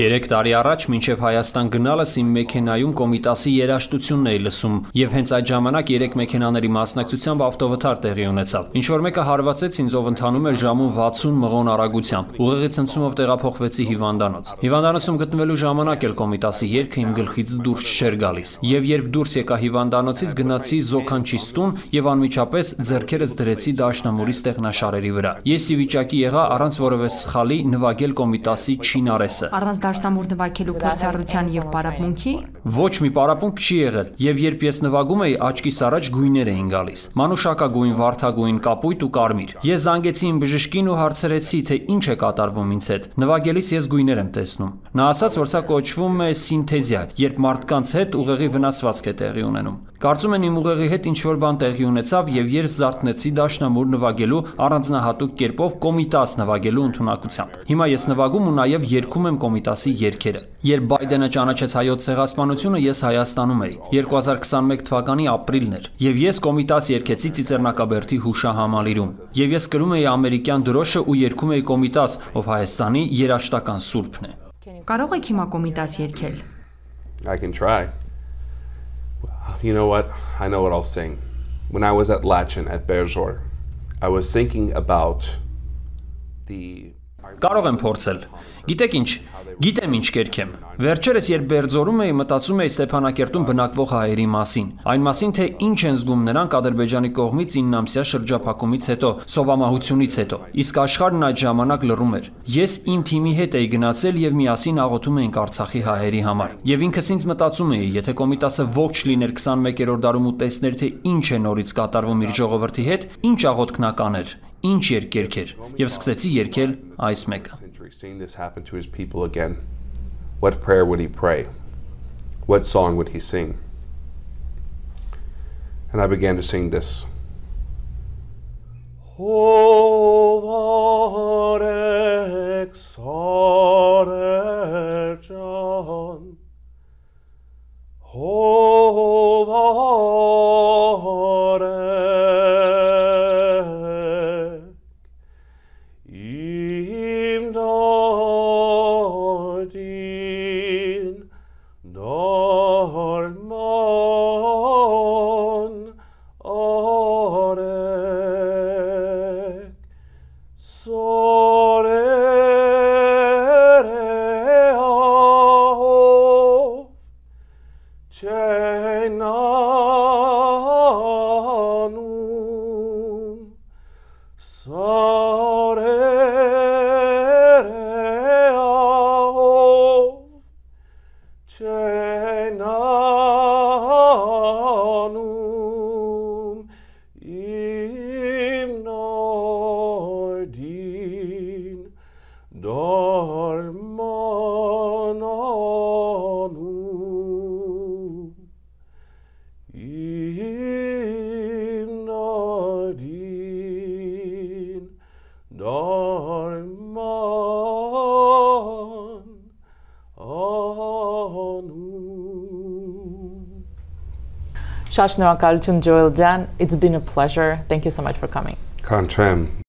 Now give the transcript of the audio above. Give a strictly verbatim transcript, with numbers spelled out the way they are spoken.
Երեք տարի առաջ մինչև Հայաստան գնալս իմ մեքենայում Կոմիտասի երաժշտությունն էի լսում եւ հենց այդ ժամանակ երեք մեքենաների մասնակցությամբ ավտովթար տեղի ունեցավ։ Ինչ որ մեկը հարվածեց ինձ, ով ընթանում էր ժամում վաթսուն մղոն արագությամբ։ Ուղեղի ցնցումով տեղափոխվեցի հիվանդանոց։ Հիվանդանոցում գտնվելու ժամանակ էլ Կոմիտասի երգը իմ գլխից դուրս չէր գալիս։ Եվ երբ դուրս եկա հիվանդանոցից, գնացի Զոքանչի տուն եւ անմիջապես ձեռքերս դրեցի դաշնամուրի ստեղնաշարերի վրա։ Ես ի վիճակի եղա առանց որևէ սխալի նվագել Կոմիտասի չինարեսը։ Առանց դաշնամուր նվագելու փորձառության եւ պարապմունքի։ Ոչ մի պարապմունք չի եղել, եւ երբ ես նվագում էի, աչքիս առաջ գույներ էին գալիս։ Մանուշակագույն, վարդագույն, կապույտ ու կարմիր։ Ես զանգեցի իմ բժշկին ու հարցրեցի, թե ինչ է կատարվում ինձ հետ։ Նվագելիս ես գույներ եմ տեսնում։ Նա ասաց, որ սա կոչվում է սինթեզիա, երբ մարդկանց հետ ուղեղի վնասվածք է տեղի ունենում։ Կարծում եմ իմ ուղեղի հետ ինչ որ բան տեղի ունեցավ եւ ես զարթնեցի դաշնամուր նվագելու առանձնահատուկ կերպով Կոմիտաս նվագելու ընտունակությամբ։ Հիմա ես նվագում ու նաև երգում եմ Կոմիտասի երգերը։ Երբ Բայդենը ճանաչեց հայոց ցեղասպանությունը, ես Հայաստանում էի։ երկու հազար քսաներկու թվականի ապրիլն էր, եւ ես Կոմիտաս երգեցի Ծիծեռնակաբերդի հուշահամալիրում։ Եվ ես կրում էի ամերիկյան դրոշը ու երգում էի Կոմիտաս, ով Հայաստանի երաժշտական սուրբն է։ Կարող եք հիմա Կոմիտաս երգել։ I can try. You know what? I know what I'll sing. When I was at Lachin at Berdзор, I was thinking about the Կարող եմ փորձել։ Գիտեք ինչ, գիտեմ ինչ կերքեմ։ Վերջերս երբ Բերդզորում էի, մտածում էի Ստեփանակերտում բնակվող հայերի մասին, այն մասին, թե ինչ են զգում նրանք Ադրբեջանի կողմից իննամսյա շրջափակումից հետո, սովամահությունից հետո, իսկ աշխարհն այդ ժամանակ լռում էր։ Ես իմ թիմի հետ էի գնացել եւ միասին աղոթում էինք Արցախի հայերի համար։ Եվ ինքս ինձ մտածում էի, եթե Կոմիտասը ողջ լիներ քսաներկերորդ դարում ու տեսներ, թե ինչ է նորից կատարվում իր ժողովրդի հետ, ինչ աղոթքն կաներ։ Ինչ երկերք էր, եւ սկսեցի երկել այս մեկը. Shashna Kalchun Joel Jan, it's been a pleasure. Thank you so much for coming. Contram.